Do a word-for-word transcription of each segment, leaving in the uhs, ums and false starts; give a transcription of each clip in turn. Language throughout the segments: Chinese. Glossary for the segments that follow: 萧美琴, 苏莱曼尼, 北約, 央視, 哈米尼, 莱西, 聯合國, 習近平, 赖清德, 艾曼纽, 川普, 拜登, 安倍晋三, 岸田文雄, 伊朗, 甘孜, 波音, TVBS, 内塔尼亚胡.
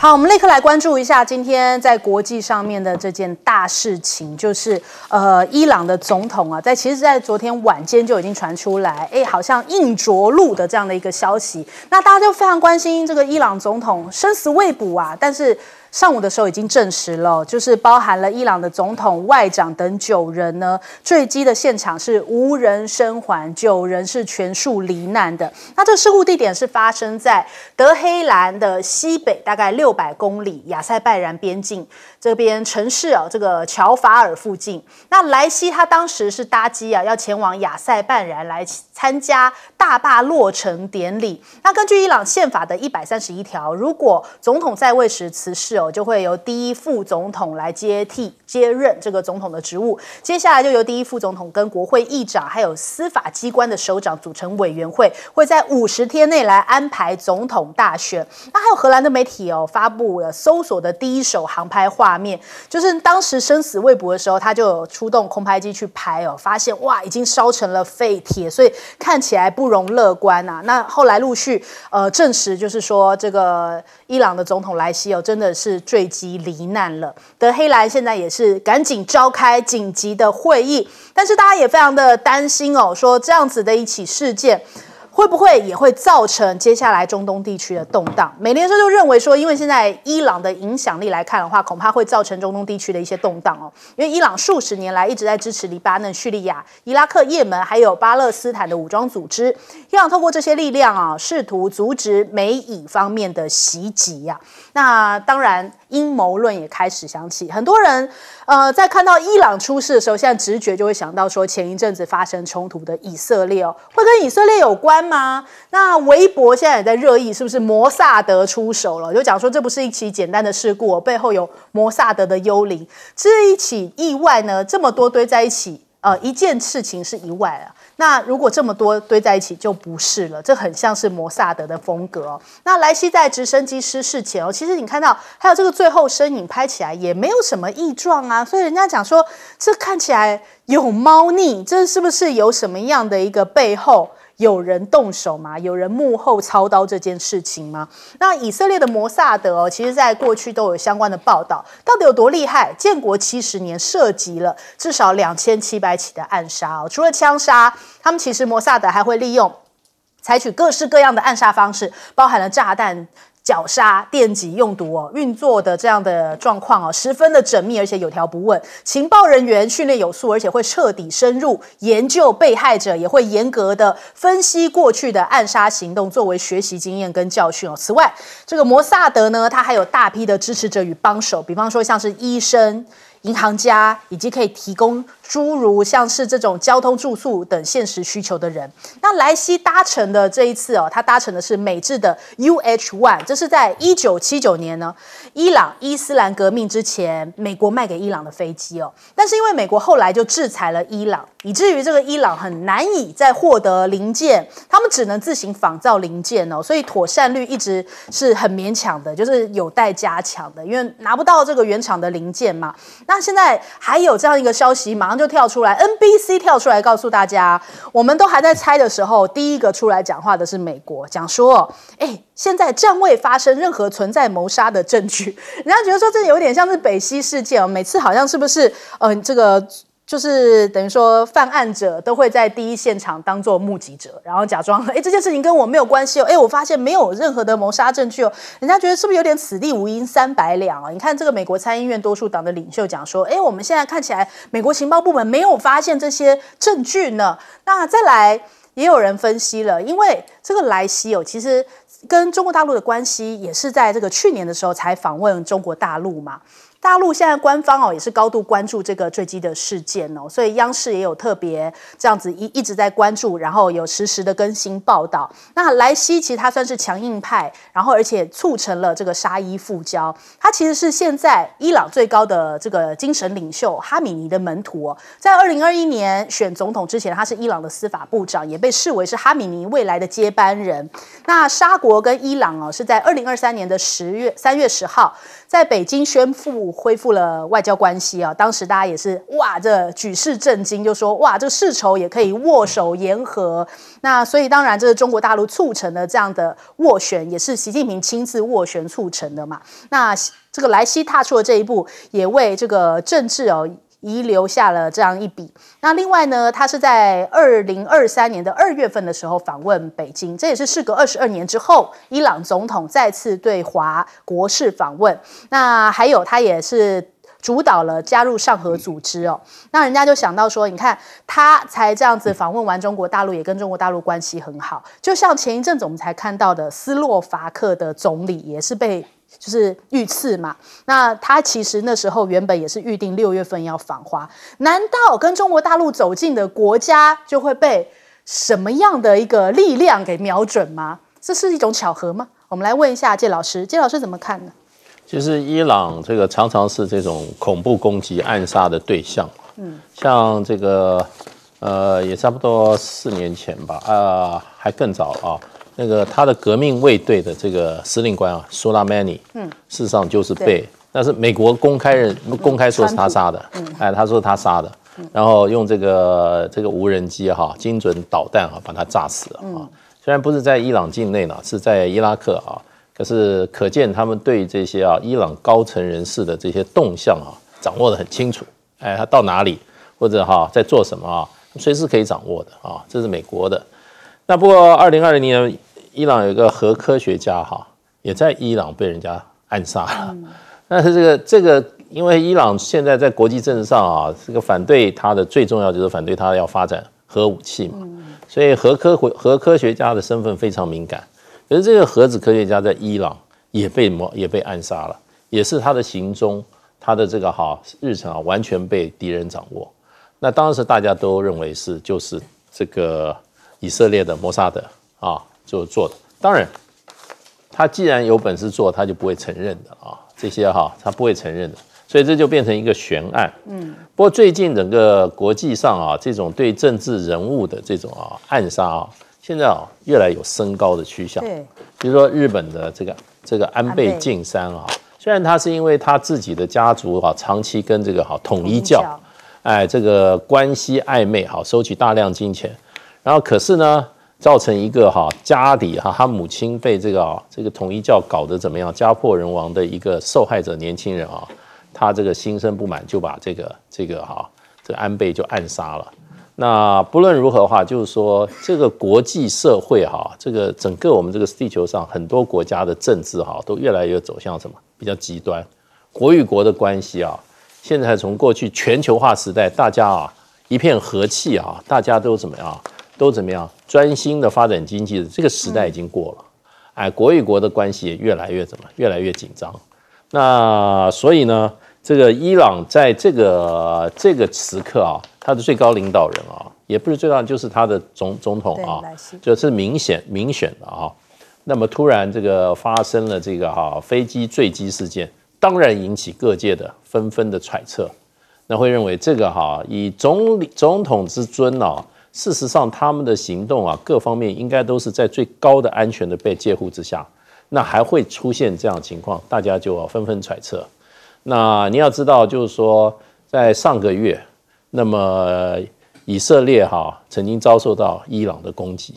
好，我们立刻来关注一下今天在国际上面的这件大事情，就是呃，伊朗的总统啊，在其实，在昨天晚间就已经传出来，哎，好像硬着陆的这样的一个消息。那大家就非常关心这个伊朗总统生死未卜啊，但是上午的时候已经证实了，就是包含了伊朗的总统、外长等九人呢，坠机的现场是无人生还，九人是全数罹难的。那这个事故地点是发生在德黑兰的西北，大概六。六百公里亚塞拜然边境这边城市啊，这个乔法尔附近。那莱西他当时是搭机啊，要前往亚塞拜然来参加大坝落成典礼。那根据伊朗宪法的一百三十一条，如果总统在位时辞世哦，就会由第一副总统来接替接任这个总统的职务。接下来就由第一副总统跟国会议长还有司法机关的首长组成委员会，会在五十天内来安排总统大选。那还有荷兰的媒体哦。发布了搜索的第一手航拍画面，就是当时生死未卜的时候，他就有出动空拍机去拍哦，发现哇，已经烧成了废铁，所以看起来不容乐观啊。那后来陆续呃证实，就是说这个伊朗的总统莱西哦，真的是坠机罹难了。德黑兰现在也是赶紧召开紧急的会议，但是大家也非常的担心哦，说这样子的一起事件。会不会也会造成接下来中东地区的动荡？美联社就认为说，因为现在伊朗的影响力来看的话，恐怕会造成中东地区的一些动荡哦。因为伊朗数十年来一直在支持黎巴嫩、叙利亚、伊拉克、也门还有巴勒斯坦的武装组织，伊朗透过这些力量啊，试图阻止美以方面的袭击呀、啊。那当然，阴谋论也开始响起，很多人呃在看到伊朗出事的时候，现在直觉就会想到说，前一阵子发生冲突的以色列哦，会跟以色列有关吗？吗？那微博现在也在热议，是不是摩萨德出手了？就讲说这不是一起简单的事故、哦，背后有摩萨德的幽灵。这一起意外呢，这么多堆在一起，呃，一件事情是意外啊。那如果这么多堆在一起，就不是了。这很像是摩萨德的风格哦。那莱西在直升机失事前哦，其实你看到还有这个最后身影拍起来也没有什么异状啊，所以人家讲说这看起来有猫腻，这是不是有什么样的一个背后？有人动手吗？有人幕后操刀这件事情吗？那以色列的摩萨德哦，其实在过去都有相关的报道，到底有多厉害？建国七十年涉及了至少两千七百起的暗杀哦，除了枪杀，他们其实摩萨德还会利用采取各式各样的暗杀方式，包含了炸弹。绞杀、电击用毒哦，运作的这样的状况哦，十分的缜密，而且有条不紊。情报人员训练有素，而且会彻底深入研究被害者，也会严格的分析过去的暗杀行动，作为学习经验跟教训哦。此外，这个摩萨德呢，他还有大批的支持者与帮手，比方说像是医生。银行家以及可以提供诸如像是这种交通、住宿等现实需求的人。那莱西搭乘的这一次哦，他搭乘的是美制的 U H 一，这是在一九七九年呢，伊朗伊斯兰革命之前，美国卖给伊朗的飞机哦。但是因为美国后来就制裁了伊朗，以至于这个伊朗很难以再获得零件，他们只能自行仿造零件哦，所以妥善率一直是很勉强的，就是有待加强的，因为拿不到这个原厂的零件嘛。那现在还有这样一个消息，马上就跳出来 ，N B C 跳出来告诉大家，我们都还在猜的时候，第一个出来讲话的是美国，讲说，哎，现在暂未发生任何存在谋杀的证据。人家觉得说这有点像是北溪事件哦，每次好像是不是，嗯、呃，这个。就是等于说，犯案者都会在第一现场当做目击者，然后假装，哎，这件事情跟我没有关系哦，哎，我发现没有任何的谋杀证据哦，人家觉得是不是有点此地无银三百两啊？你看这个美国参议院多数党的领袖讲说，哎，我们现在看起来美国情报部门没有发现这些证据呢。那再来，也有人分析了，因为这个莱西哦，其实跟中国大陆的关系也是在这个去年的时候才访问中国大陆嘛。大陆现在官方哦也是高度关注这个坠机的事件哦，所以央视也有特别这样子一一直在关注，然后有实时的更新报道。那莱西其实他算是强硬派，然后而且促成了这个沙伊复交，他其实是现在伊朗最高的这个精神领袖哈米尼的门徒哦。在二零二一年选总统之前，他是伊朗的司法部长，也被视为是哈米尼未来的接班人。那沙国跟伊朗哦是在二零二三年的十月三月十号在北京宣布。府恢复了外交关系啊，当时大家也是哇，这举世震惊，就说哇，这世仇也可以握手言和。那所以当然，这是中国大陆促成了这样的斡旋，也是习近平亲自斡旋促成的嘛。那这个莱西踏出了这一步，也为这个政治哦。 遗留下了这样一笔。那另外呢，他是在二零二三年的二月份的时候访问北京，这也是事隔二十二年之后，伊朗总统再次对华国事访问。那还有，他也是主导了加入上合组织哦。那人家就想到说，你看他才这样子访问完中国大陆，也跟中国大陆关系很好。就像前一阵子我们才看到的，斯洛伐克的总理也是被。 就是遇刺嘛，那他其实那时候原本也是预定六月份要访华，难道跟中国大陆走近的国家就会被什么样的一个力量给瞄准吗？这是一种巧合吗？我们来问一下介老师，介老师怎么看呢？其实伊朗这个常常是这种恐怖攻击、暗杀的对象，嗯，像这个呃，也差不多四年前吧，啊、呃，还更早啊。 那个他的革命卫队的这个司令官啊，苏莱曼尼，嗯，事实上就是被，但是美国公开认公开说是他杀的，嗯、哎，他说他杀的，嗯、然后用这个这个无人机哈、啊，精准导弹啊，把他炸死了啊。嗯、虽然不是在伊朗境内呢，是在伊拉克啊，可是可见他们对这些啊伊朗高层人士的这些动向啊，掌握得很清楚，哎，他到哪里或者哈、啊、在做什么啊，随时可以掌握的啊，这是美国的。那不过二零二零年。 伊朗有一个核科学家哈，也在伊朗被人家暗杀了。嗯、但是这个这个，因为伊朗现在在国际政治上啊，这个反对他的最重要就是反对他要发展核武器嘛，嗯、所以核科核科学家的身份非常敏感。可是这个核子科学家在伊朗也被也被暗杀了，也是他的行踪，他的这个哈、啊、日程啊，完全被敌人掌握。那当时大家都认为是就是这个以色列的摩萨德啊。 就做的，当然，他既然有本事做，他就不会承认的啊，这些哈、啊，他不会承认的，所以这就变成一个悬案。嗯，不过最近整个国际上啊，这种对政治人物的这种啊暗杀啊，现在啊越来有升高的趋向。对，比如说日本的这个这个安倍晋三啊，虽然他是因为他自己的家族啊长期跟这个哈、啊、统一教，哎，这个关系暧昧哈、啊，收取大量金钱，然后可是呢。 造成一个哈家里哈他母亲被这个这个统一教搞得怎么样家破人亡的一个受害者年轻人啊，他这个心生不满就把这个这个哈这个安倍就暗杀了。那不论如何的话，就是说这个国际社会哈，这个整个我们这个地球上很多国家的政治哈都越来越走向什么比较极端，国与国的关系啊，现在从过去全球化时代，大家啊一片和气啊，大家都怎么样？ 都怎么样专心的发展经济的这个时代已经过了，哎，国与国的关系也越来越怎么越来越紧张。那所以呢，这个伊朗在这个这个时刻啊，他的最高领导人啊，也不是最高，就是他的总总统啊，就是民选民选的啊。那么突然这个发生了这个哈、啊、飞机坠机事件，当然引起各界的纷纷的揣测，那会认为这个哈、啊、以总理总统之尊啊。 事实上，他们的行动啊，各方面应该都是在最高的安全的被介护之下。那还会出现这样的情况，大家就啊纷纷揣测。那你要知道，就是说，在上个月，那么以色列哈、啊、曾经遭受到伊朗的攻击，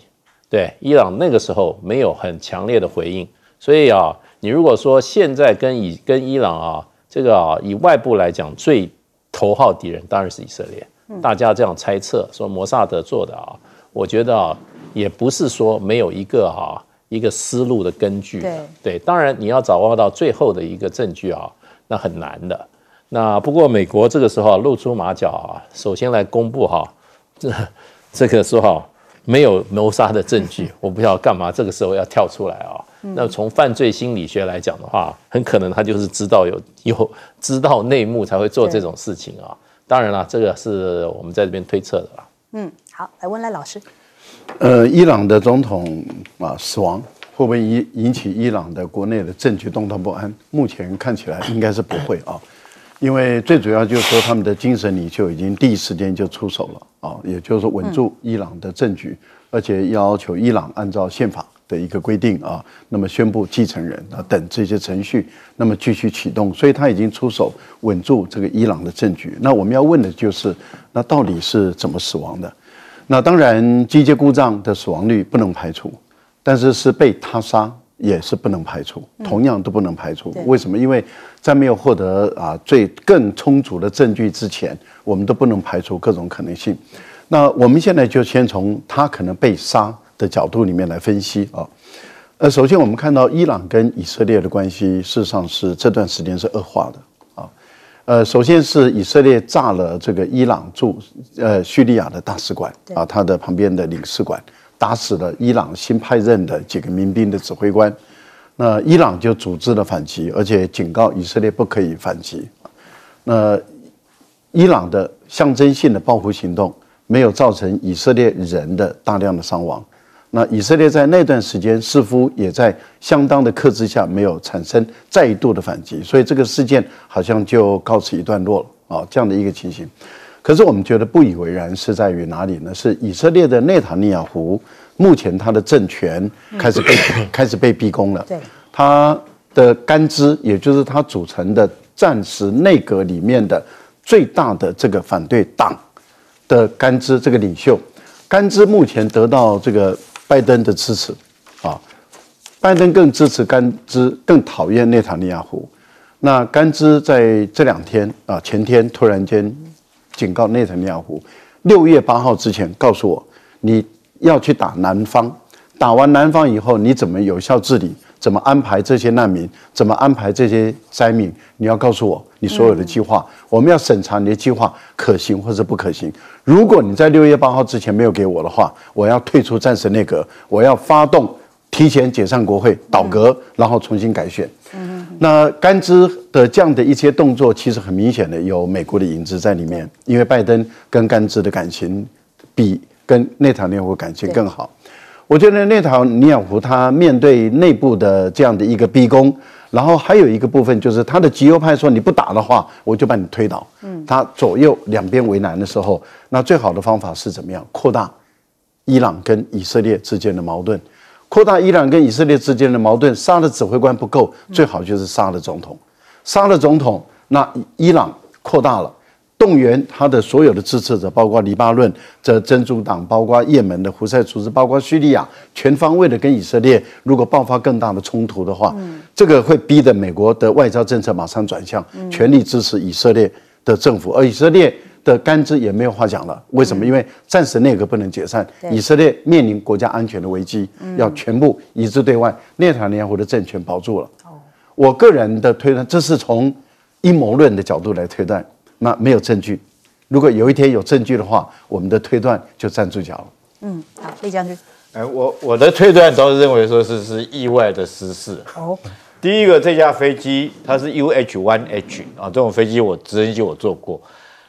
对伊朗那个时候没有很强烈的回应。所以啊，你如果说现在跟以跟伊朗啊，这个啊以外部来讲，最头号敌人当然是以色列。 大家这样猜测说摩萨德做的啊，我觉得啊，也不是说没有一个啊一个思路的根据。对, 对，当然你要掌握到最后的一个证据啊，那很难的。那不过美国这个时候、啊、露出马脚啊，首先来公布哈、啊，这个说哈、啊、没有谋杀的证据，我不知道干嘛这个时候要跳出来啊。那从犯罪心理学来讲的话，很可能他就是知道有有知道内幕才会做这种事情啊。 当然了，这个是我们在这边推测的啦。嗯，好，来问赖老师。呃，伊朗的总统啊死亡会不会引引起伊朗的国内的政局动荡不安？目前看起来应该是不会啊，因为最主要就是说他们的精神领袖已经第一时间就出手了啊，也就是说稳住伊朗的政局，嗯、而且要求伊朗按照宪法的一个规定啊，那么宣布继承人啊等这些程序，那么继续启动，所以他已经出手稳住这个伊朗的政局。那我们要问的就是，那到底是怎么死亡的？那当然，机械故障的死亡率不能排除，但是是被他杀。 也是不能排除，同样都不能排除。嗯、为什么？因为在没有获得啊最更充足的证据之前，我们都不能排除各种可能性。那我们现在就先从他可能被杀的角度里面来分析啊。呃，首先我们看到伊朗跟以色列的关系，事实上是这段时间是恶化的啊。呃，首先是以色列炸了这个伊朗驻呃叙利亚的大使馆啊，它的旁边的领事馆。 打死了伊朗新派任的几个民兵的指挥官，那伊朗就组织了反击，而且警告以色列不可以反击。那伊朗的象征性的报复行动没有造成以色列人的大量的伤亡。那以色列在那段时间似乎也在相当的克制下没有产生再度的反击，所以这个事件好像就告此一段落了啊，这样的一个情形。 可是我们觉得不以为然是在于哪里呢？是以色列的内塔尼亚胡目前他的政权开始被、嗯、开始被逼宫了。对，他的干支，也就是他组成的战时内阁里面的最大的这个反对党的干支，这个领袖干支目前得到这个拜登的支持啊，拜登更支持干支，更讨厌内塔尼亚胡。那干支在这两天啊，前天突然间。 警告内塔尼亚胡，六月八号之前告诉我，你要去打南方，打完南方以后，你怎么有效治理，怎么安排这些难民，怎么安排这些灾民，你要告诉我你所有的计划，嗯、我们要审查你的计划可行或者不可行。如果你在六月八号之前没有给我的话，我要退出战时内阁，我要发动提前解散国会、倒阁，嗯、然后重新改选。嗯 那甘孜的这样的一些动作，其实很明显的有美国的影子在里面，因为拜登跟甘孜的感情比跟内塔尼亚胡感情更好。我觉得内塔尼亚胡他面对内部的这样的一个逼宫，然后还有一个部分就是他的极右派说你不打的话，我就把你推倒。嗯，他左右两边为难的时候，那最好的方法是怎么样？扩大伊朗跟以色列之间的矛盾。 扩大伊朗跟以色列之间的矛盾，杀了指挥官不够，最好就是杀了总统。杀了总统，那伊朗扩大了，动员他的所有的支持者，包括黎巴嫩这真主党，包括也门的胡塞组织，包括叙利亚，全方位的跟以色列，如果爆发更大的冲突的话，嗯、这个会逼得美国的外交政策马上转向，全力支持以色列的政府，而以色列。 的干支也没有话讲了，为什么？因为暂时内阁不能解散，以色列面临国家安全的危机，要全部一致对外。内塔尼亚胡的政权保住了。我个人的推断，这是从阴谋论的角度来推断，那没有证据。如果有一天有证据的话，我们的推断就站住脚了。嗯，好，李将军。哎、呃，我我的推断倒是认为说是是意外的失事。哦，第一个这架飞机它是 U H 一 H 啊，这种飞机我直升机我坐过。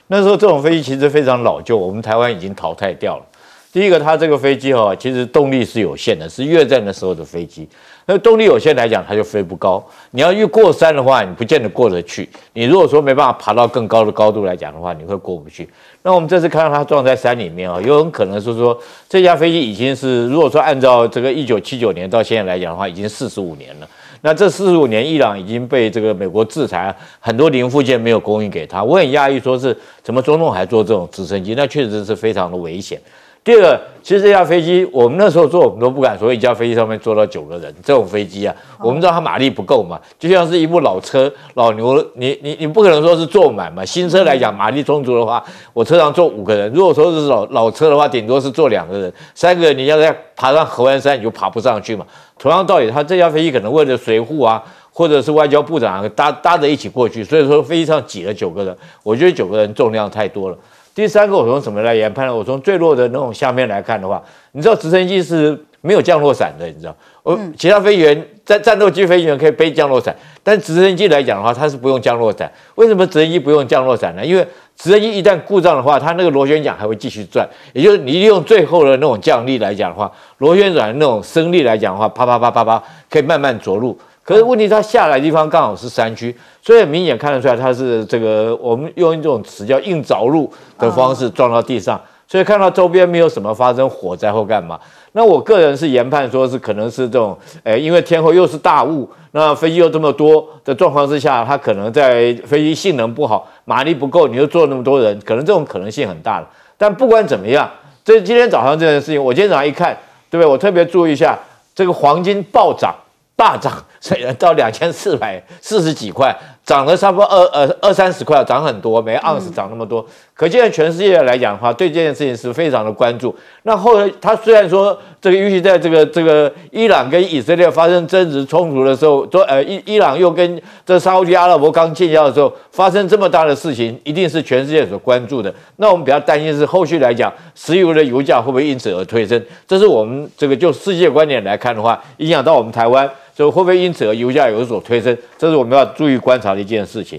那时候这种飞机其实非常老旧，我们台湾已经淘汰掉了。第一个，它这个飞机哈，其实动力是有限的，是越战的时候的飞机。那动力有限来讲，它就飞不高。你要越过山的话，你不见得过得去。你如果说没办法爬到更高的高度来讲的话，你会过不去。那我们这次看到它撞在山里面啊，有很可能是说这架飞机已经是，如果说按照这个一九七九年到现在来讲的话，已经四十五年了。 那这四十五年，伊朗已经被这个美国制裁，很多零附件没有供应给他。我很讶异，说是怎么总统还坐这种直升机？那确实是非常的危险。第二个，其实这架飞机，我们那时候坐，我们都不敢说一架飞机上面坐到九个人。这种飞机啊，我们知道它马力不够嘛，就像是一部老车、老牛，你你你不可能说是坐满嘛。新车来讲，马力充足的话，我车上坐五个人；如果说是老老车的话，顶多是坐两个人、三个人。你要在爬上合欢山，你就爬不上去嘛。 同样道理，他这架飞机可能为了随护啊，或者是外交部长、啊、搭搭着一起过去，所以说飞机上挤了九个人，我觉得九个人重量太多了。第三个，我从什么来研判呢？我从坠落的那种下面来看的话，你知道直升机是没有降落伞的，你知道，呃，其他飞行员在战斗机飞行员可以背降落伞，但直升机来讲的话，它是不用降落伞。为什么直升机不用降落伞呢？因为 直升机一旦故障的话，它那个螺旋桨还会继续转，也就是你利用最后的那种降力来讲的话，螺旋桨那种升力来讲的话，啪啪啪啪啪，可以慢慢着陆。可是问题，它下来的地方刚好是山区，所以很明显看得出来，它是这个我们用一种词叫硬着陆的方式撞到地上。所以看到周边没有什么发生火灾或干嘛，那我个人是研判说是可能是这种，哎，因为天候又是大雾，那飞机又这么多的状况之下，它可能在飞机性能不好，马力不够，你又坐那么多人，可能这种可能性很大了。但不管怎么样，这今天早上这件事情，我今天早上一看，对不对？我特别注意一下这个黄金暴涨。大涨，虽然到两千四百四十几块，涨了差不多二呃二三十块，涨很多，每盎司涨那么多。嗯、可见全世界来讲的话，对这件事情是非常的关注。那后来，他虽然说这个，尤其在这个这个伊朗跟以色列发生争执冲突的时候，说呃伊伊朗又跟这沙烏地阿拉伯刚建交的时候发生这么大的事情，一定是全世界所关注的。那我们比较担心是后续来讲，石油的油价会不会因此而推升？这是我们这个就世界观点来看的话，影响到我们台湾。所以会不会因此而油价有所推升？这是我们要注意观察的一件事情。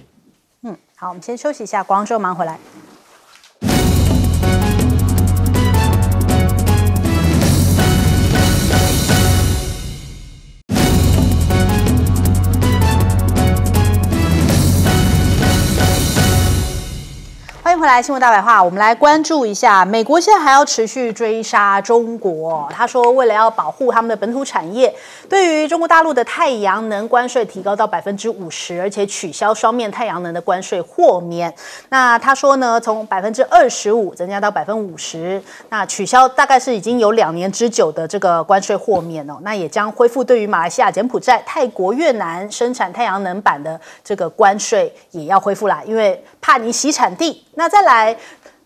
嗯，好，我们先休息一下，广告马上回来。回来新闻大白话，我们来关注一下，美国现在还要持续追杀中国。他说，为了要保护他们的本土产业，对于中国大陆的太阳能关税提高到百分之五十，而且取消双面太阳能的关税豁免。那他说呢，从百分之二十五增加到百分之五十，那取消大概是已经有两年之久的这个关税豁免哦。那也将恢复对于马来西亚、柬埔寨、泰国、越南生产太阳能板的这个关税也要恢复啦，因为怕你洗产地。那再来，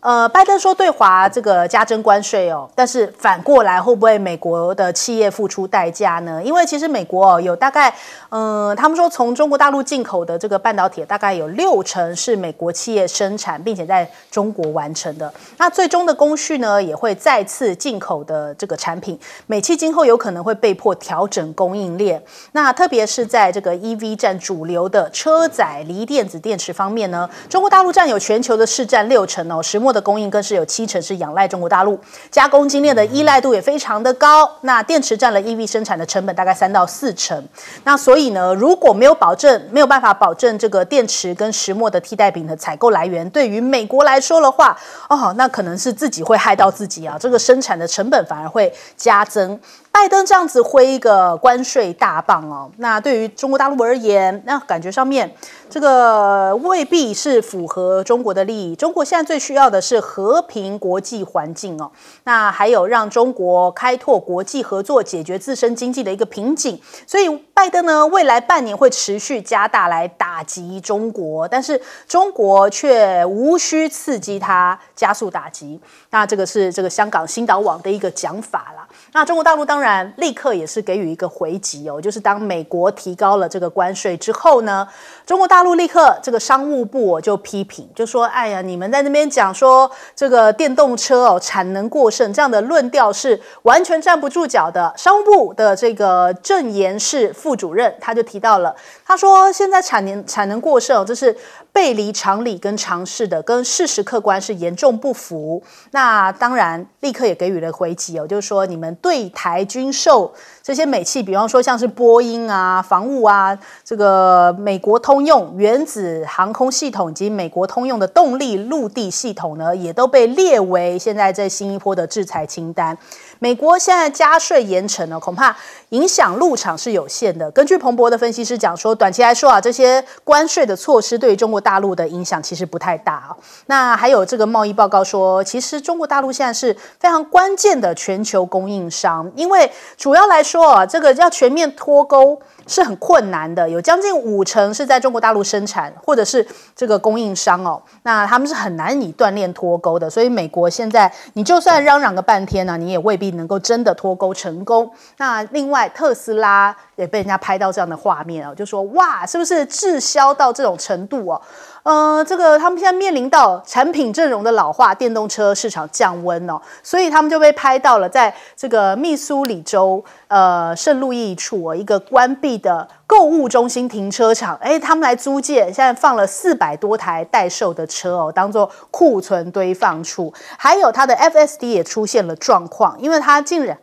呃，拜登说对华这个加征关税哦，但是反过来会不会美国的企业付出代价呢？因为其实美国哦有大概，嗯、呃，他们说从中国大陆进口的这个半导体大概有六成是美国企业生产并且在中国完成的。那最终的工序呢，也会再次进口的这个产品，美企今后有可能会被迫调整供应链。那特别是在这个 E V 占主流的车载锂电子电池方面呢，中国大陆占有全球的市占六成哦，石墨的供应更是有七成是仰赖中国大陆，加工精炼的依赖度也非常的高。那电池占了 E V 生产的成本大概三到四成。那所以呢，如果没有保证，没有办法保证这个电池跟石墨的替代品的采购来源，对于美国来说的话，哦，那可能是自己会害到自己啊，这个生产的成本反而会加增。拜登这样子挥一个关税大棒哦，那对于中国大陆而言，那感觉上面这个未必是符合中国的利益。中国现在最需要的是和平国际环境哦，那还有让中国开拓国际合作，解决自身经济的一个瓶颈。所以拜登呢，未来半年会持续加大来打击中国，但是中国却无需刺激它加速打击。那这个是这个香港新岛网的一个讲法啦。那中国大陆当然立刻也是给予一个回击哦，就是当美国提高了这个关税之后呢，中国大陆立刻这个商务部我就批评，就说哎呀，你们在那边讲说这个电动车哦产能过剩这样的论调是完全站不住脚的。商务部的这个政研室副主任他就提到了，他说现在产能产能过剩、哦、这是背离常理跟常识的，跟事实客观是严重不符。那当然立刻也给予了回击哦，就是说你们对台军售这些美企，比方说像是波音啊、防务啊、这个美国通用原子航空系统以及美国通用的动力陆地系统呢，也都被列为现在这新一波的制裁清单。美国现在加税严惩呢，恐怕影响入场是有限的。根据彭博的分析师讲说，短期来说啊，这些关税的措施对于中国大陆的影响其实不太大啊。那还有这个贸易报告说，其实中国大陆现在是非常关键的全球供应商，因为主要来说啊，这个要全面脱钩是很困难的，有将近五成是在中国大陆生产或者是这个供应商哦，那他们是很难以锻炼脱钩的。所以美国现在你就算嚷嚷个半天呢、啊，你也未必能够真的脱钩成功。那另外特斯拉也被人家拍到这样的画面哦，就说哇，是不是滞销到这种程度哦？呃，这个他们现在面临到产品阵容的老化，电动车市场降温哦，所以他们就被拍到了，在这个密苏里州呃圣路易处、哦、一个关闭的购物中心停车场，哎，他们来租借，现在放了四百多台待售的车哦，当做库存堆放处。还有它的 F S D 也出现了状况，因为它竟然。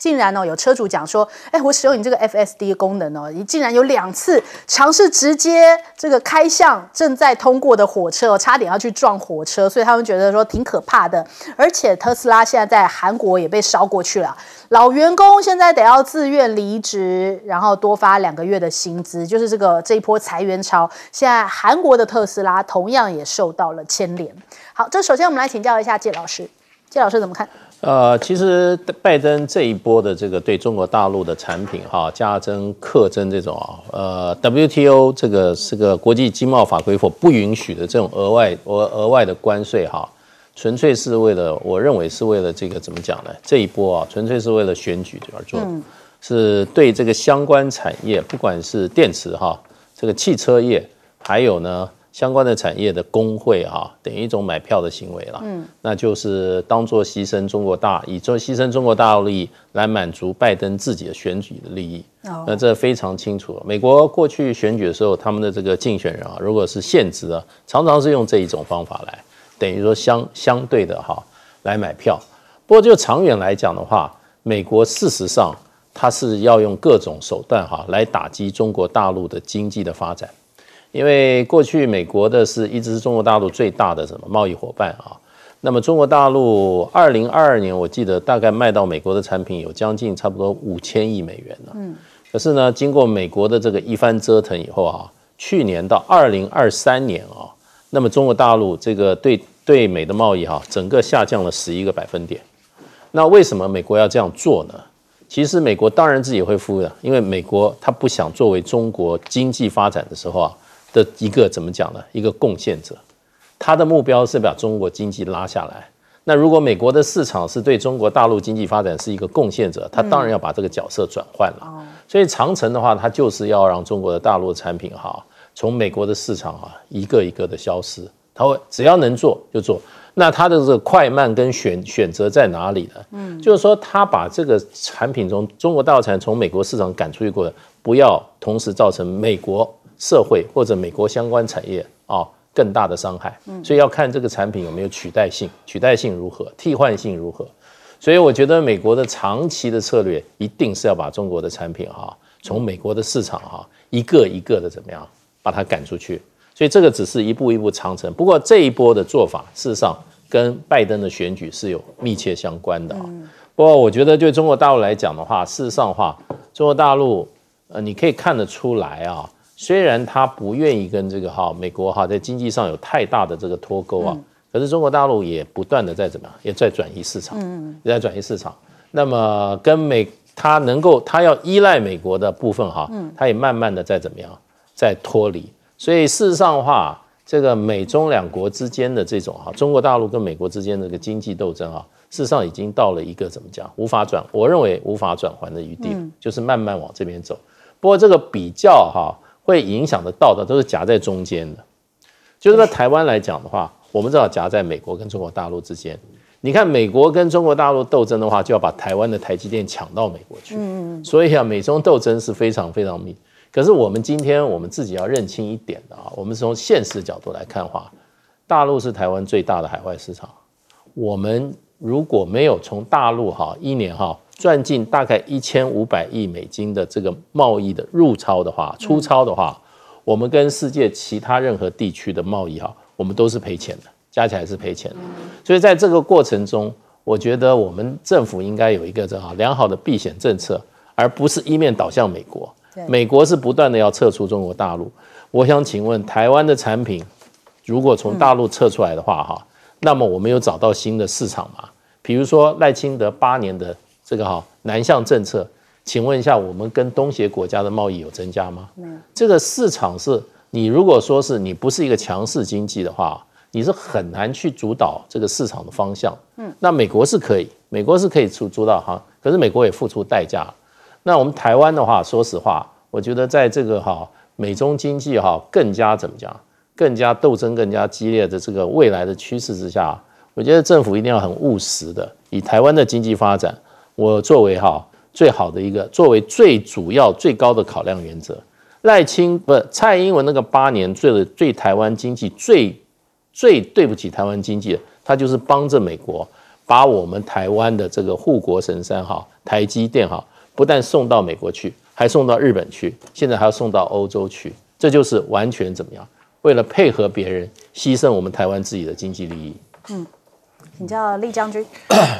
竟然哦有车主讲说，哎，我使用你这个 F S D 功能哦，你竟然有两次尝试直接这个开向正在通过的火车哦，差点要去撞火车，所以他们觉得说挺可怕的。而且特斯拉现在在韩国也被烧过去了，老员工现在得要自愿离职，然后多发两个月的薪资，就是这个这一波裁员潮，现在韩国的特斯拉同样也受到了牵连。好，这首先我们来请教一下介老师，介老师怎么看？呃，其实拜登这一波的这个对中国大陆的产品哈，加征课征这种啊，呃 ，W T O 这个是个国际经贸法规所不允许的这种额外额额外的关税哈，纯粹是为了，我认为是为了这个怎么讲呢？这一波啊，纯粹是为了选举而做的，嗯、是对这个相关产业，不管是电池哈，这个汽车业，还有呢。相关的产业的工会啊，等于一种买票的行为啦，嗯，那就是当做牺牲中国大，以做牺牲中国大陆利益来满足拜登自己的选举的利益。哦、那这非常清楚。美国过去选举的时候，他们的这个竞选人啊，如果是现职啊，常常是用这一种方法来，等于说相相对的哈、啊、来买票。不过就长远来讲的话，美国事实上它是要用各种手段哈、啊、来打击中国大陆的经济的发展。因为过去美国的是一直是中国大陆最大的什么贸易伙伴啊，那么中国大陆二零二二年我记得大概卖到美国的产品有将近差不多五千亿美元了、啊，嗯，可是呢，经过美国的这个一番折腾以后啊，去年到二零二三年啊，那么中国大陆这个对对美的贸易哈、啊，整个下降了十一个百分点。那为什么美国要这样做呢？其实美国当然自己会付的，因为美国他不想作为中国经济发展的时候啊。的一个怎么讲呢？一个贡献者，他的目标是把中国经济拉下来。那如果美国的市场是对中国大陆经济发展是一个贡献者，他当然要把这个角色转换了。嗯、所以长城的话，它就是要让中国的大陆产品哈，从美国的市场啊一个一个的消失。他会只要能做就做。那它的这个快慢跟选选择在哪里呢？嗯，就是说他把这个产品从中国大陆产品从美国市场赶出去过的，不要同时造成美国。社会或者美国相关产业啊更大的伤害，所以要看这个产品有没有取代性，取代性如何，替换性如何。所以我觉得美国的长期的策略一定是要把中国的产品哈、啊、从美国的市场哈、啊、一个一个的怎么样把它赶出去。所以这个只是一步一步长程，不过这一波的做法事实上跟拜登的选举是有密切相关的、啊。不过我觉得对中国大陆来讲的话，事实上的话，中国大陆呃你可以看得出来啊。虽然他不愿意跟这个哈美国哈在经济上有太大的这个脱钩啊，嗯、可是中国大陆也不断的在怎么样，也在转移市场，嗯、也在转移市场。那么跟美他能够他要依赖美国的部分哈，嗯、他也慢慢的在怎么样，在脱离。所以事实上的话，这个美中两国之间的这种哈，中国大陆跟美国之间的这个经济斗争啊，事实上已经到了一个怎么讲，无法转，我认为无法转圜的余地，嗯、就是慢慢往这边走。不过这个比较哈。会影响的道道都是夹在中间的，就是在台湾来讲的话，我们正好夹在美国跟中国大陆之间。你看美国跟中国大陆斗争的话，就要把台湾的台积电抢到美国去，所以啊，美中斗争是非常非常密。可是我们今天我们自己要认清一点的啊，我们从现实角度来看的话，大陆是台湾最大的海外市场，我们如果没有从大陆哈一年哈。赚进大概一千五百亿美金的这个贸易的入超的话，出超的话，嗯、我们跟世界其他任何地区的贸易哈，我们都是赔钱的，加起来是赔钱的。嗯、所以在这个过程中，我觉得我们政府应该有一个这啊良好的避险政策，而不是一面倒向美国。美国是不断的要撤出中国大陆。我想请问，台湾的产品如果从大陆撤出来的话哈，嗯、那么我们有找到新的市场吗？比如说赖清德八年的。这个哈南向政策，请问一下，我们跟东协国家的贸易有增加吗？没有。这个市场是你如果说是你不是一个强势经济的话，你是很难去主导这个市场的方向。嗯，那美国是可以，美国是可以主主导哈，可是美国也付出代价。那我们台湾的话，说实话，我觉得在这个哈美中经济哈更加怎么讲，更加斗争更加激烈的这个未来的趋势之下，我觉得政府一定要很务实的，以台湾的经济发展。我作为哈最好的一个，作为最主要最高的考量原则，赖清不蔡英文那个八年最对台湾经济最最对不起台湾经济的，他就是帮着美国，把我们台湾的这个护国神山哈，台积电哈，不但送到美国去，还送到日本去，现在还要送到欧洲去，这就是完全怎么样？为了配合别人，牺牲我们台湾自己的经济利益。嗯，请教厉将军。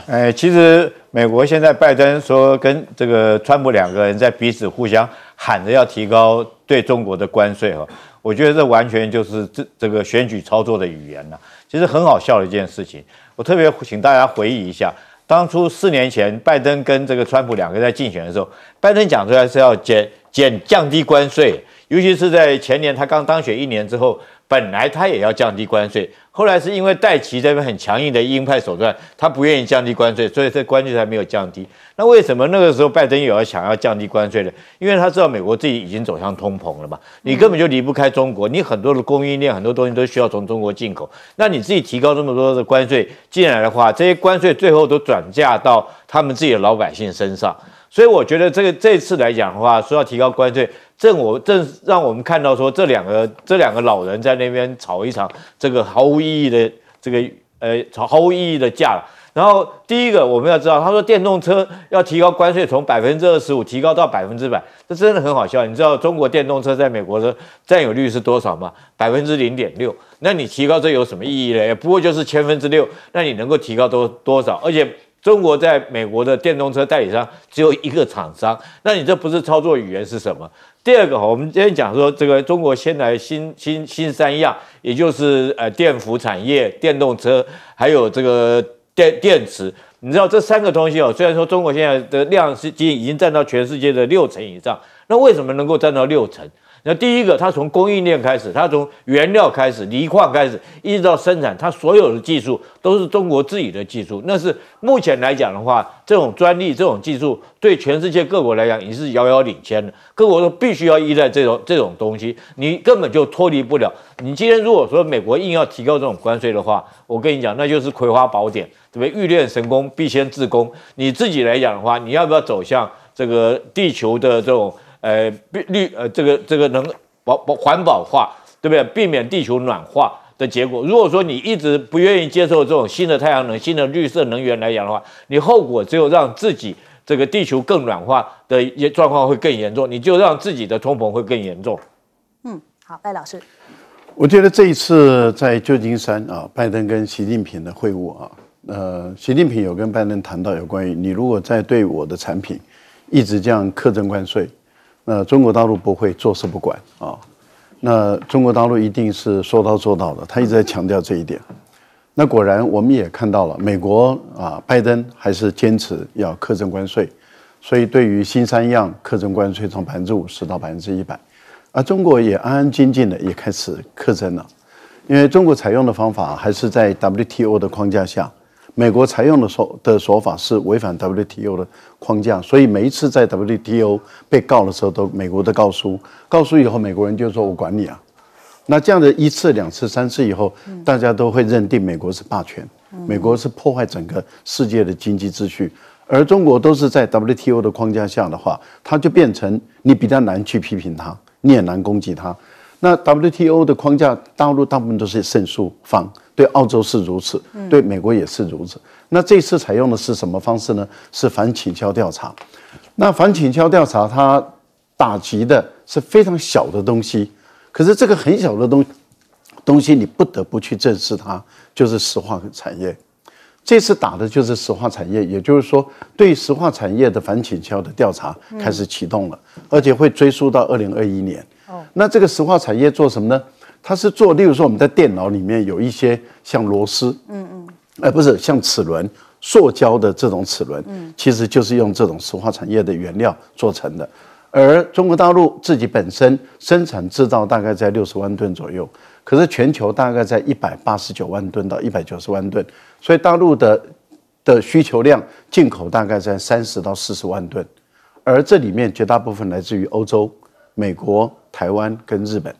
哎，其实美国现在拜登说跟这个川普两个人在彼此互相喊着要提高对中国的关税哈，我觉得这完全就是这这个选举操作的语言呐、啊。其实很好笑的一件事情。我特别请大家回忆一下，当初四年前拜登跟这个川普两个在竞选的时候，拜登讲出来是要减减降低关税，尤其是在前年他刚当选一年之后，本来他也要降低关税，后来是因为戴琪这边很强硬的鹰派手段，他不愿意降低关税，所以这关税才没有降低。那为什么那个时候拜登有要想要降低关税呢？因为他知道美国自己已经走向通膨了嘛，你根本就离不开中国，你很多的供应链很多东西都需要从中国进口，那你自己提高这么多的关税进来的话，这些关税最后都转嫁到他们自己的老百姓身上。所以我觉得这个这次来讲的话，说要提高关税，正我正让我们看到说这两个这两个老人在那边吵一场这个毫无意义的这个呃吵毫无意义的架了。然后第一个我们要知道，他说电动车要提高关税，从百分之二十五提高到百分之百，这真的很好笑。你知道中国电动车在美国的占有率是多少吗？百分之零点六。那你提高这有什么意义呢？也不过就是千分之六。那你能够提高多多少？而且中国在美国的电动车代理商只有一个厂商，那你这不是操作语言是什么？第二个，我们今天讲说，这个中国先来新新新三样，也就是呃电服产业、电动车，还有这个电电池。你知道这三个东西哦，虽然说中国现在的量是已经占到全世界的六成以上，那为什么能够占到六成？那第一个，它从供应链开始，它从原料开始，锂矿开始，一直到生产，它所有的技术都是中国自己的技术。那是目前来讲的话，这种专利、这种技术对全世界各国来讲也是遥遥领先的。各国都必须要依赖这种这种东西，你根本就脱离不了。你今天如果说美国硬要提高这种关税的话，我跟你讲，那就是葵花宝典，对不对？欲练神功，必先自宫。你自己来讲的话，你要不要走向这个地球的这种？呃，绿呃，这个这个能保保环保化，对不对？避免地球暖化的结果。如果说你一直不愿意接受这种新的太阳能、新的绿色能源来讲的话，你后果只有让自己这个地球更暖化的状况会更严重，你就让自己的通膨会更严重。嗯，好，赖老师，我觉得这一次在旧金山啊，拜登跟习近平的会晤啊，呃，习近平有跟拜登谈到有关于你如果在对我的产品一直这样课征关税。那中国大陆不会坐视不管啊、哦！那中国大陆一定是说到做到的，他一直在强调这一点。那果然我们也看到了，美国啊，拜登还是坚持要课征关税，所以对于新三样课征关税从百分之五十到百分之一百，而中国也安安静静的也开始课征了，因为中国采用的方法还是在 W T O 的框架下，美国采用的手的手法是违反 W T O 的框架，所以每一次在 W T O 被告的时候，都美国都告输，告输以后，美国人就说我管你啊。那这样的一次、两次、三次以后，大家都会认定美国是霸权，美国是破坏整个世界的经济秩序，而中国都是在 W T O 的框架下的话，它就变成你比较难去批评它，你也难攻击它。那 W T O 的框架，大陆大部分都是胜诉方，对澳洲是如此，对美国也是如此。嗯、那这次采用的是什么方式呢？是反倾销调查。那反倾销调查，它打击的是非常小的东西，可是这个很小的东东西，你不得不去正视它，就是石化产业。这次打的就是石化产业，也就是说，对石化产业的反倾销的调查开始启动了，嗯、而且会追溯到二零二一年。那这个石化产业做什么呢？它是做，例如说我们在电脑里面有一些像螺丝，嗯嗯，呃，不是像齿轮，塑胶的这种齿轮，嗯，其实就是用这种石化产业的原料做成的。而中国大陆自己本身生产制造大概在六十万吨左右，可是全球大概在一百八十九万吨到一百九十万吨，所以大陆的的需求量进口大概在三十到四十万吨，而这里面绝大部分来自于欧洲、美国、台湾跟日本，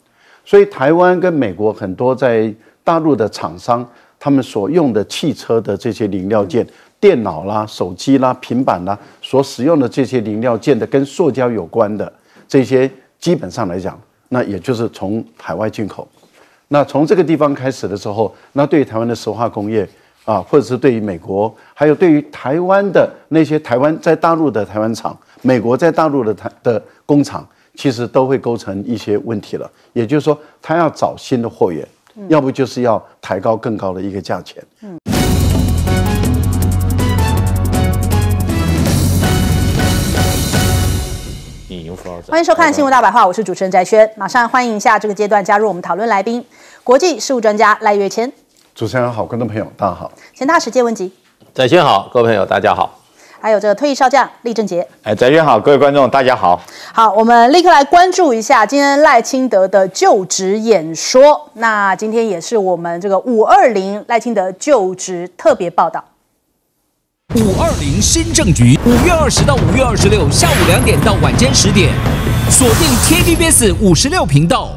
所以台湾跟美国很多在大陆的厂商，他们所用的汽车的这些零料件、电脑啦、手机啦、平板啦，所使用的这些零料件的跟塑胶有关的这些，基本上来讲，那也就是从海外进口。那从这个地方开始的时候，那对于台湾的石化工业，啊，或者是对于美国，还有对于台湾的那些台湾在大陆的台湾厂，美国在大陆的台的工厂，其实都会构成一些问题了。也就是说，他要找新的货源，嗯、要不就是要抬高更高的一个价钱。嗯。欢迎收看《新闻大白话》，我是主持人翟轩，马上欢迎一下这个阶段加入我们讨论来宾，国际事务专家赖岳谦。主持人好，观众朋友大家好，前大使谢文吉，翟轩好，各位朋友大家好，还有这个退役少将厉正杰，哎，翟轩好，各位观众大家好，好，我们立刻来关注一下今天赖清德的就职演说，那今天也是我们这个五二零赖清德就职特别报道。五二零新政局，五月二十到五月二十六下午两点到晚间十点，锁定 T V B S 五十六频道。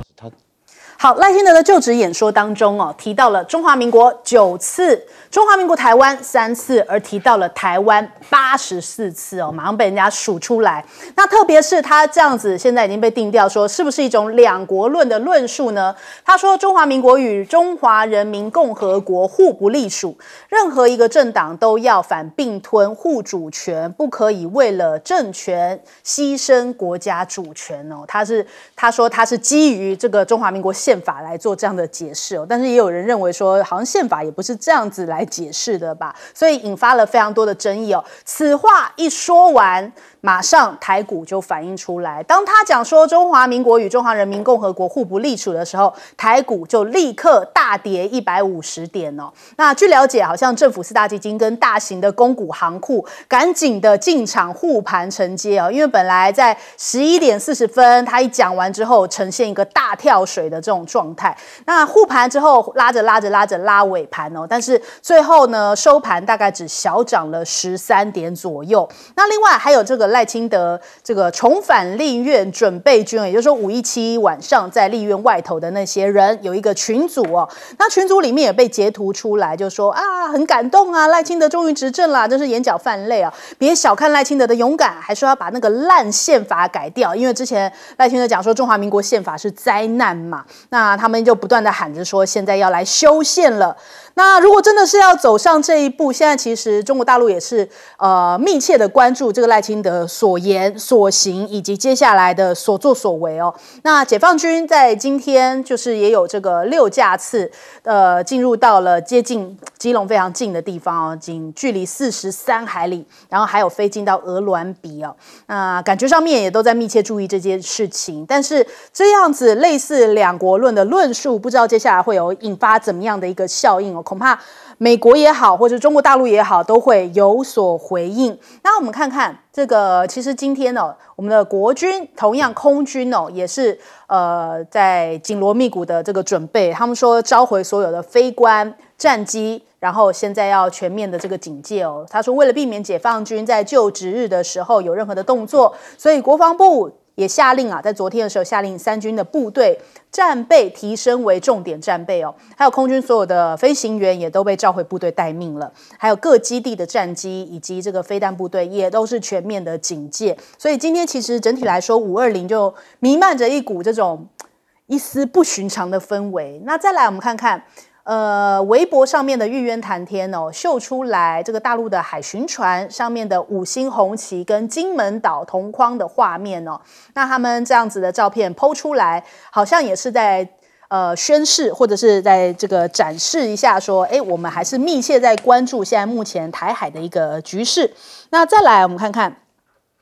好，赖清德的就职演说当中哦，提到了中华民国九次，中华民国台湾三次，而提到了台湾八十四次哦，马上被人家数出来。那特别是他这样子，现在已经被定调说是不是一种两国论的论述呢？他说中华民国与中华人民共和国互不隶属，任何一个政党都要反并吞护主权，不可以为了政权牺牲国家主权哦。他是他说他是基于这个中华民国宪。宪法来做这样的解释哦，但是也有人认为说，好像宪法也不是这样子来解释的吧，所以引发了非常多的争议哦。此话一说完，马上台股就反映出来。当他讲说中华民国与中华人民共和国互不隶属的时候，台股就立刻大跌一百五十点哦。那据了解，好像政府四大基金跟大型的公股行库赶紧的进场护盘承接哦，因为本来在十一点四十分他一讲完之后，呈现一个大跳水的这种状态，那护盘之后拉着拉着拉着拉尾盘哦，但是最后呢收盘大概只小涨了十三点左右。那另外还有这个赖清德这个重返立院准备军，也就是说五一七晚上在立院外头的那些人有一个群组哦，那群组里面也被截图出来，就说啊很感动啊，赖清德终于执政啦，真是眼角泛泪啊！别小看赖清德的勇敢，还说要把那个烂宪法改掉，因为之前赖清德讲说中华民国宪法是灾难嘛。那他们就不断的喊着说，现在要来修宪了。那如果真的是要走上这一步，现在其实中国大陆也是呃密切的关注这个赖清德所言所行以及接下来的所作所为哦。那解放军在今天就是也有这个六架次呃进入到了接近基隆非常近的地方哦，仅距离四十三海里，然后还有飞进到鹅銮鼻哦。那感觉上面也都在密切注意这件事情，但是这样子类似两国论的论述，不知道接下来会有引发怎么样的一个效应哦？恐怕美国也好，或者中国大陆也好，都会有所回应。那我们看看这个，其实今天哦，我们的国军同样空军哦，也是呃在紧锣密鼓的这个准备。他们说召回所有的飞官、战机。然后现在要全面的这个警戒哦，他说为了避免解放军在就职日的时候有任何的动作，所以国防部也下令啊，在昨天的时候下令三军的部队战备提升为重点战备哦，还有空军所有的飞行员也都被召回部队待命了，还有各基地的战机以及这个飞弹部队也都是全面的警戒，所以今天其实整体来说五二零就弥漫着一股这种一丝不寻常的氛围。那再来我们看看。呃，微博上面的玉渊潭天哦，秀出来这个大陆的海巡船上面的五星红旗跟金门岛同框的画面哦，那他们这样子的照片 P O 出来，好像也是在呃宣示或者是在这个展示一下说，哎，我们还是密切在关注现在目前台海的一个局势。那再来我们看看。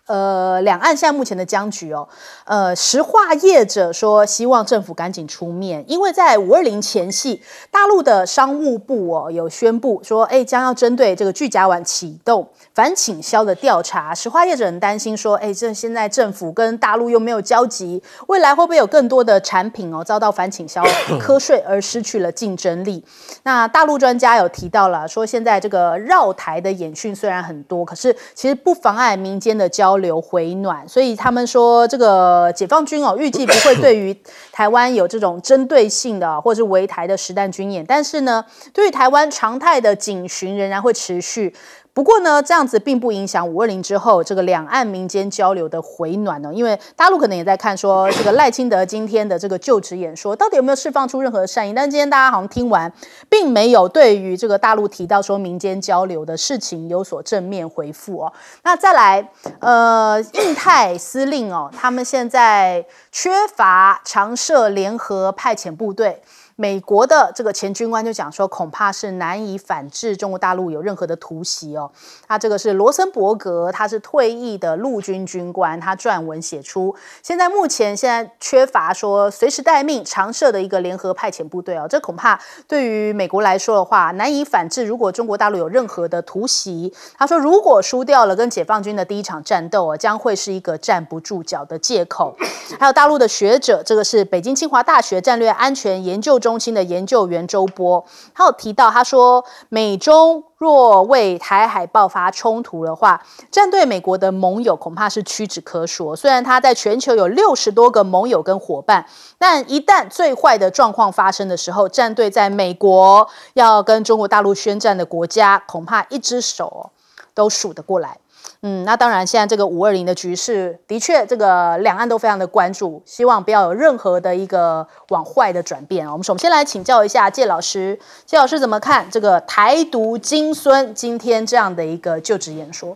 呃，两岸现在目前的僵局哦，呃，石化业者说希望政府赶紧出面，因为在五二零前夕，大陆的商务部哦有宣布说，哎，将要针对这个聚甲烷启动反倾销的调查。石化业者很担心说，哎，这现在政府跟大陆又没有交集，未来会不会有更多的产品哦遭到反倾销科税而失去了竞争力？那大陆专家有提到了说，现在这个绕台的演训虽然很多，可是其实不妨碍民间的交流。流回暖，所以他们说这个解放军哦，预计不会对于台湾有这种针对性的或是围台的实弹军演，但是呢，对于台湾常态的警巡仍然会持续。不过呢，这样子并不影响五二零之后这个两岸民间交流的回暖哦，因为大陆可能也在看说这个赖清德今天的这个就职演说到底有没有释放出任何善意，但今天大家好像听完，并没有对于这个大陆提到说民间交流的事情有所正面回复哦。那再来，呃，印太司令哦，他们现在缺乏常设联合派遣部队。美国的这个前军官就讲说，恐怕是难以反制中国大陆有任何的突袭哦。他这个是罗森伯格，他是退役的陆军军官，他撰文写出，现在目前现在缺乏说随时待命常设的一个联合派遣部队哦，这恐怕对于美国来说的话，难以反制。如果中国大陆有任何的突袭，他说如果输掉了跟解放军的第一场战斗哦，将会是一个站不住脚的借口。还有大陆的学者，这个是北京清华大学战略安全研究中。中心的研究员周波，他有提到，他说，美中若为台海爆发冲突的话，站队美国的盟友恐怕是屈指可数。虽然他在全球有六十多个盟友跟伙伴，但一旦最坏的状况发生的时候，站队在美国要跟中国大陆宣战的国家，恐怕一只手都数得过来。嗯，那当然，现在这个五二零的局势的确，这个两岸都非常的关注，希望不要有任何的一个往坏的转变啊。我们首先来请教一下介老师，介老师怎么看这个台独金孙今天这样的一个就职演说？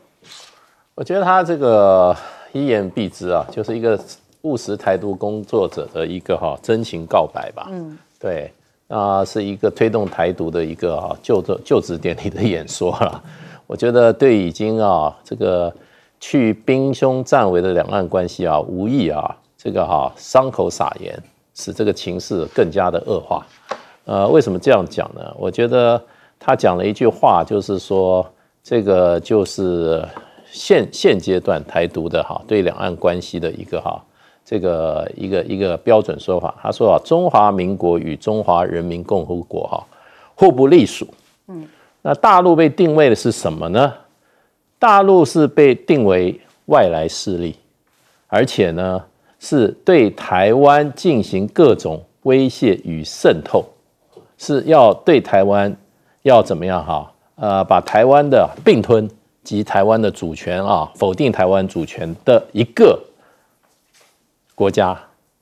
我觉得他这个一言蔽之啊，就是一个务实台独工作者的一个哈、啊、真情告白吧。嗯，对，啊、呃，是一个推动台独的一个啊就职就职典礼的演说了。我觉得对已经啊这个去兵凶战危的两岸关系啊，无意啊这个哈、啊、伤口撒盐，使这个情势更加的恶化。呃，为什么这样讲呢？我觉得他讲了一句话，就是说这个就是现现阶段台独的哈、啊、对两岸关系的一个哈、啊、这个一个一个标准说法。他说啊，中华民国与中华人民共和国哈、啊、互不隶属。嗯。那大陆被定位的是什么呢？大陆是被定为外来势力，而且呢是对台湾进行各种威胁与渗透，是要对台湾要怎么样哈？呃，把台湾的并吞及台湾的主权啊，否定台湾主权的一个国家，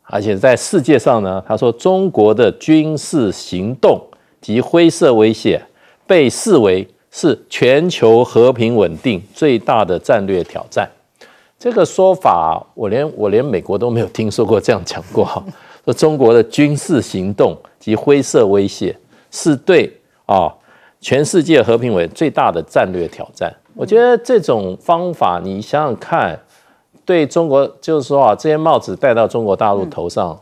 而且在世界上呢，他说中国的军事行动及灰色威胁。被视为是全球和平稳定最大的战略挑战，这个说法我连我连美国都没有听说过这样讲过哈。说中国的军事行动及灰色威胁是对啊全世界和平为最大的战略挑战。我觉得这种方法，你想想看，对中国就是说啊，这些帽子戴到中国大陆头上，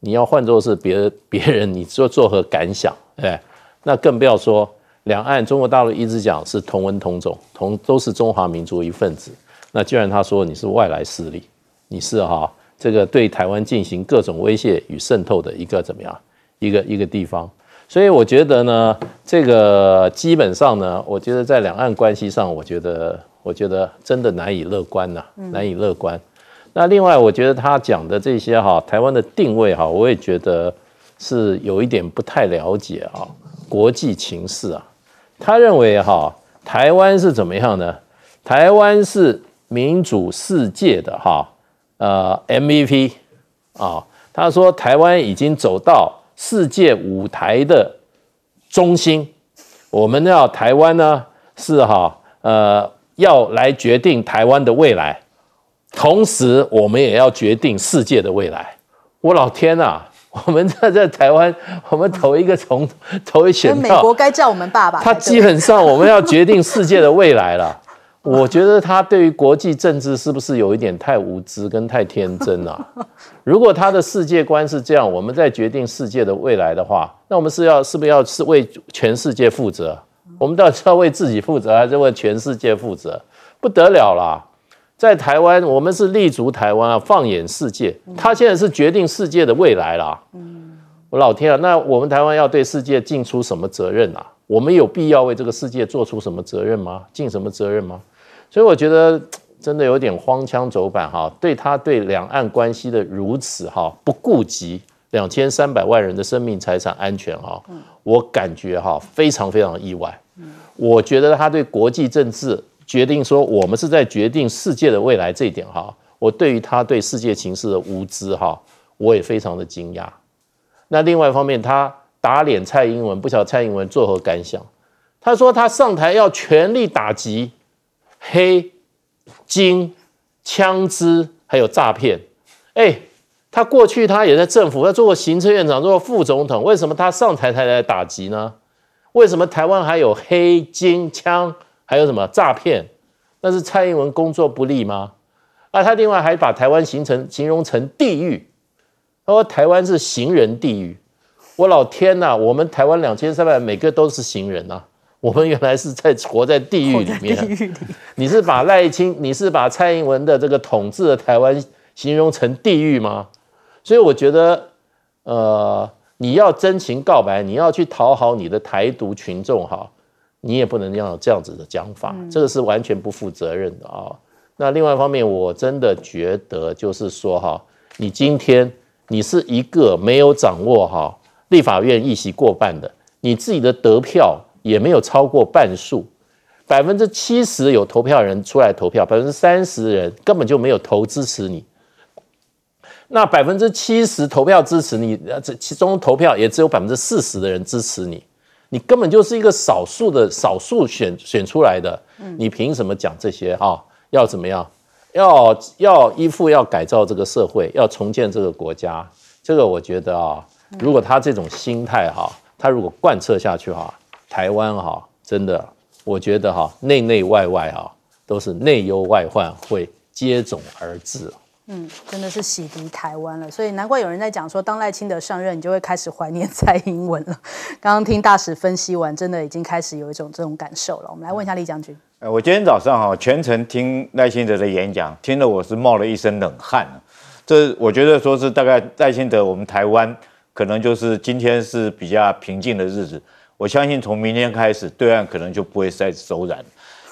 你要换作是别别人，你做作何感想？哎，那更不要说。两岸中国大陆一直讲是同文同种，同都是中华民族一份子。那既然他说你是外来势力，你是哈、啊、这个对台湾进行各种威胁与渗透的一个怎么样一个一个地方？所以我觉得呢，这个基本上呢，我觉得在两岸关系上，我觉得我觉得真的难以乐观呐、啊，难以乐观。嗯、那另外，我觉得他讲的这些哈、啊、台湾的定位哈、啊，我也觉得是有一点不太了解啊，国际情势啊。他认为哈，台湾是怎么样呢？台湾是民主世界的哈呃 M V P 啊。他说台湾已经走到世界舞台的中心，我们要台湾呢是哈呃要来决定台湾的未来，同时我们也要决定世界的未来。我老天啊！我们在在台湾，我们投一个从投一选票，美国该叫我们爸爸。他基本上我们要决定世界的未来了。我觉得他对于国际政治是不是有一点太无知跟太天真了、啊？如果他的世界观是这样，我们在决定世界的未来的话，那我们是要是不是要是为全世界负责？我们到底是要为自己负责，还是为全世界负责？不得了啦！在台湾，我们是立足台湾啊，放眼世界。他现在是决定世界的未来啦。嗯，我老天啊，那我们台湾要对世界尽出什么责任啊？我们有必要为这个世界做出什么责任吗？尽什么责任吗？所以我觉得真的有点荒腔走板哈，对他对两岸关系的如此哈不顾及两千三百万人的生命财产安全哈，我感觉哈非常非常意外。我觉得他对国际政治决定说我们是在决定世界的未来这一点哈，我对于他对世界情势的无知哈，我也非常的惊讶。那另外一方面，他打脸蔡英文，不晓得蔡英文作何感想。他说他上台要全力打击黑、金、枪支还有诈骗。哎，他过去他也在政府，他做过行政院长，做过副总统，为什么他上台才来打击呢？为什么台湾还有黑、金、枪？还有什么诈骗？那是蔡英文工作不力吗？啊，他另外还把台湾形成形容成地狱，他说台湾是行人地狱。我老天呐、啊，我们台湾两千三百每个都是行人呐、啊，我们原来是在活在地狱里面。地狱里你是把赖清，你是把蔡英文的这个统治的台湾形容成地狱吗？所以我觉得，呃，你要真情告白，你要去讨好你的台独群众哈。你也不能要有这样子的讲法，这个是完全不负责任的啊、哦。那另外一方面，我真的觉得就是说哈，你今天你是一个没有掌握哈立法院议席过半的，你自己的得票也没有超过半数，百分之七十有投票人出来投票，百分之三十人根本就没有投支持你。那百分之七十投票支持你，其中投票也只有百分之四十的人支持你。你根本就是一个少数的少数选选出来的，你凭什么讲这些啊？要怎么样？要要依附，要改造这个社会，要重建这个国家。这个我觉得啊，如果他这种心态哈、啊，他如果贯彻下去哈、啊，台湾哈、啊，真的，我觉得哈、啊，内内外外哈、啊，都是内忧外患会接踵而至。嗯，真的是洗涤台湾了，所以难怪有人在讲说，当赖清德上任，你就会开始怀念蔡英文了。刚刚听大使分析完，真的已经开始有一种这种感受了。我们来问一下李将军。呃，我今天早上哈全程听赖清德的演讲，听了我是冒了一身冷汗。这我觉得说是大概赖清德，我们台湾可能就是今天是比较平静的日子。我相信从明天开始，对岸可能就不会再手软，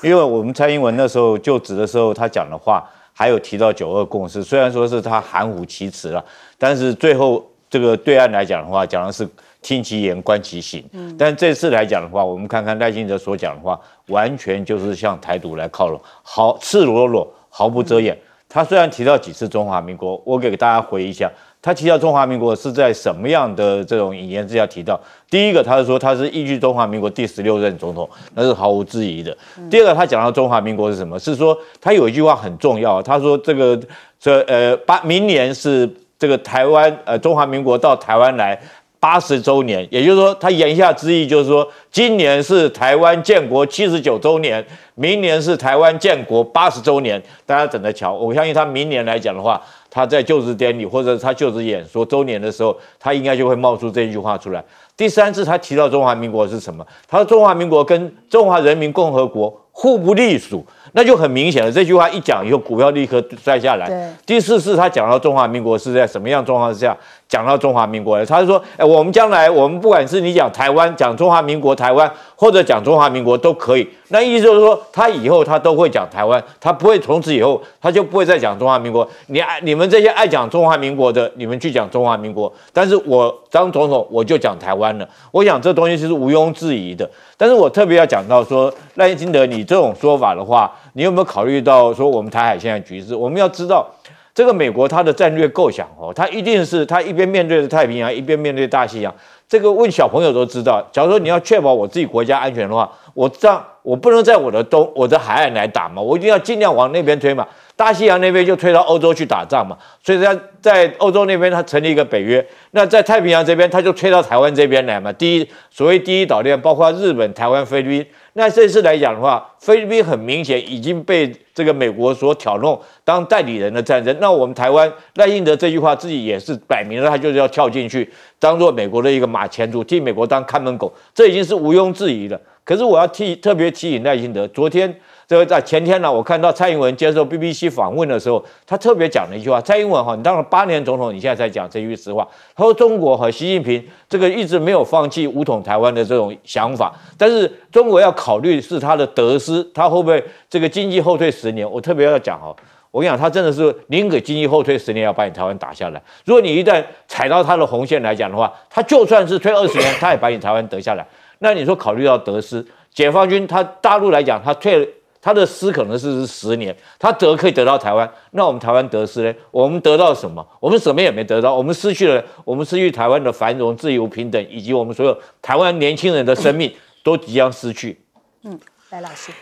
因为我们蔡英文那时候就职的时候，他讲的话。还有提到九二共识，虽然说是他含糊其辞了，但是最后这个对岸来讲的话，讲的是听其言观其行。嗯，但这次来讲的话，我们看看赖清德所讲的话，完全就是向台独来靠拢，毫赤裸裸、毫不遮掩。嗯、他虽然提到几次中华民国，我给大家回忆一下，他提到中华民国是在什么样的这种引言之下提到？第一个，他是说他是依据中华民国第十六任总统，那是毫无质疑的。第二个，他讲到中华民国是什么？是说他有一句话很重要，他说这个这呃八明年是这个台湾呃中华民国到台湾来八十周年，也就是说他言下之意就是说今年是台湾建国七十九周年，明年是台湾建国八十周年，大家等着瞧。我相信他明年来讲的话。他在就职典礼或者他就职演说周年的时候，他应该就会冒出这句话出来。第三次他提到中华民国是什么？他说中华民国跟中华人民共和国互不隶属，那就很明显了。这句话一讲以后，股票立刻摔下来。第四次他讲到中华民国是在什么样状况之下讲到中华民国的？他说：“哎，我们将来我们不管是你讲台湾、讲中华民国台湾，或者讲中华民国都可以。”那意思就是说，他以后他都会讲台湾，他不会从此以后他就不会再讲中华民国。你爱你们。我们这些爱讲中华民国的，你们去讲中华民国，但是我当总统我就讲台湾了。我想这东西是毋庸置疑的。但是我特别要讲到说，赖清德你这种说法的话，你有没有考虑到说我们台海现在的局势？我们要知道，这个美国它的战略构想哦，它一定是它一边面对着太平洋，一边面对大西洋。这个问小朋友都知道。假如说你要确保我自己国家安全的话，我这样我不能在我的东我的海岸来打嘛，我一定要尽量往那边推嘛。大西洋那边就推到欧洲去打仗嘛，所以他在欧洲那边他成立一个北约，那在太平洋这边他就推到台湾这边来嘛。第一，所谓第一岛链包括日本、台湾、菲律宾。那这次来讲的话，菲律宾很明显已经被这个美国所挑弄当代理人的战争。那我们台湾赖清德这句话自己也是摆明了，他就是要跳进去，当做美国的一个马前卒，替美国当看门狗，这已经是毋庸置疑了。可是我要替特别提醒赖清德，昨天。这在前天呢、啊，我看到蔡英文接受 B B C 访问的时候，他特别讲了一句话。蔡英文哈，你当了八年总统，你现在才讲这句实话。他说中国和习近平这个一直没有放弃武统台湾的这种想法，但是中国要考虑是他的得失，他会不会这个经济后退十年？我特别要讲哈，我跟你讲，他真的是宁可经济后退十年，要把你台湾打下来。如果你一旦踩到他的红线来讲的话，他就算是退二十年，他也把你台湾得下来。那你说考虑到得失？解放军他大陆来讲，他退他的师可能是十年，他得可以得到台湾，那我们台湾得失呢？我们得到什么？我们什么也没得到，我们失去了，我们失去台湾的繁荣、自由、平等，以及我们所有台湾年轻人的生命都即将失去。嗯，赖老师。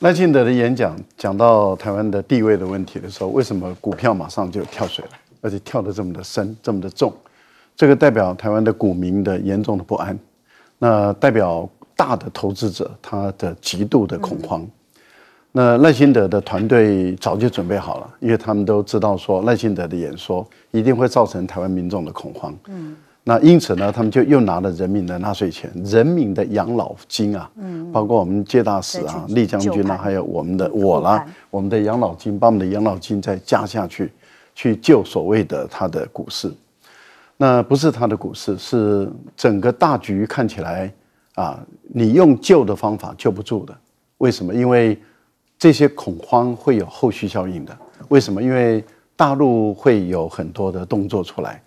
赖清德的演讲讲到台湾的地位的问题的时候，为什么股票马上就跳水了，而且跳得这么的深，这么的重？这个代表台湾的股民的严重的不安，那代表大的投资者他的极度的恐慌。嗯、那赖清德的团队早就准备好了，因为他们都知道说赖清德的演说一定会造成台湾民众的恐慌。嗯。那因此呢，他们就又拿了人民的纳税钱、人民的养老金啊，嗯、包括我们介大使啊、嗯、厉将军啊，还有我们的我啦，我们的养老金，把我们的养老金再加下去，去救所谓的他的股市。那不是他的股市，是整个大局看起来啊，你用救的方法救不住的。为什么？因为这些恐慌会有后续效应的。为什么？因为大陆会有很多的动作出来。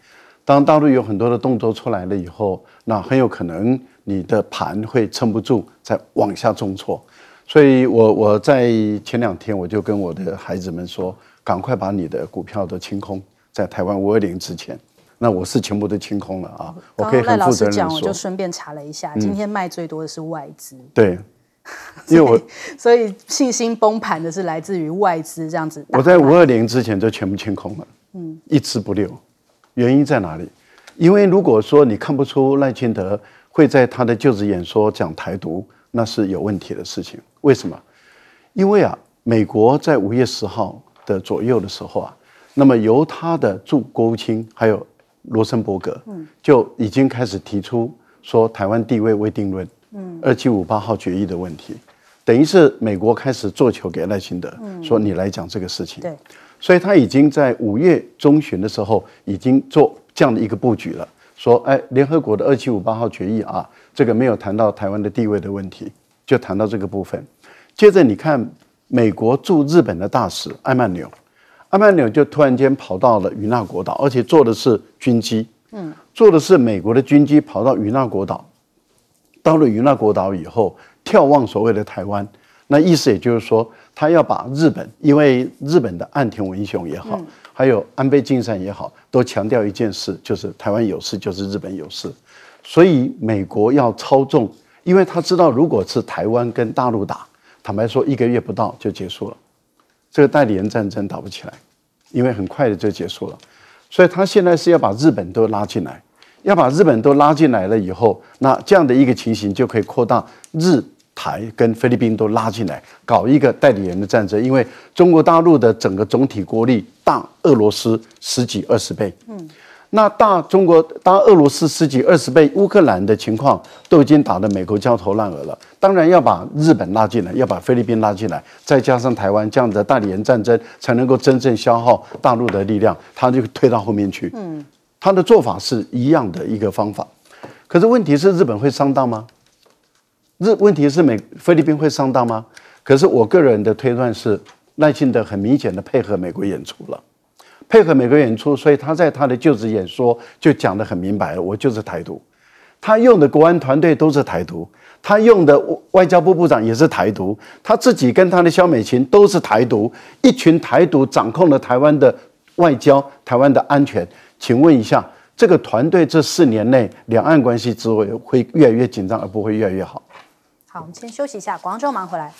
当大陆有很多的动作出来了以后，那很有可能你的盘会撑不住，再往下重挫。所以我我在前两天我就跟我的孩子们说，赶快把你的股票都清空，在台湾五二零之前。那我是全部都清空了啊！我可以很负责任地说，刚刚赖老师讲，我就顺便查了一下，嗯、今天卖最多的是外资。对。因为我所以信心崩盘的是来自于外资这样子。我在五二零之前就全部清空了，嗯，一枝不留。原因在哪里？因为如果说你看不出赖清德会在他的就职演说讲台独，那是有问题的事情。为什么？因为啊，美国在五月十号的左右的时候啊，那么由他的驻国务卿还有罗森伯格就已经开始提出说台湾地位未定论，嗯，二七五八号决议的问题，等于是美国开始做球给赖清德，嗯、说你来讲这个事情。对，所以他已经在五月中旬的时候已经做这样的一个布局了，说哎，联合国的二七五八号决议啊，这个没有谈到台湾的地位的问题，就谈到这个部分。接着你看美国驻日本的大使艾曼纽。艾曼纽就突然间跑到了与那国岛，而且坐的是军机，嗯，坐的是美国的军机，跑到与那国岛。到了与那国岛以后，眺望所谓的台湾，那意思也就是说，他要把日本，因为日本的岸田文雄也好，嗯、还有安倍晋三也好，都强调一件事，就是台湾有事就是日本有事，所以美国要操纵，因为他知道，如果是台湾跟大陆打，坦白说，一个月不到就结束了。这个代理人战争打不起来，因为很快的就结束了，所以他现在是要把日本都拉进来，要把日本都拉进来了以后，那这样的一个情形就可以扩大日台跟菲律宾都拉进来，搞一个代理人的战争。因为中国大陆的整个总体国力大俄罗斯十几二十倍，嗯，那大中国大俄罗斯十几二十倍，乌克兰的情况都已经打得美国焦头烂额了。当然要把日本拉进来，要把菲律宾拉进来，再加上台湾，这样的代理人战争才能够真正消耗大陆的力量，他就推到后面去。嗯，他的做法是一样的一个方法，可是问题是日本会上当吗？日问题是美菲律宾会上当吗？可是我个人的推断是，赖清德很明显的配合美国演出了，配合美国演出，所以他在他的就职演说就讲得很明白了，我就是台独。他用的国安团队都是台独，他用的外交部部长也是台独，他自己跟他的萧美琴都是台独，一群台独掌控了台湾的外交、台湾的安全。请问一下，这个团队这四年内，两岸关系只会越来越紧张，而不会越来越好。好，我们先休息一下，广告之后马上回来。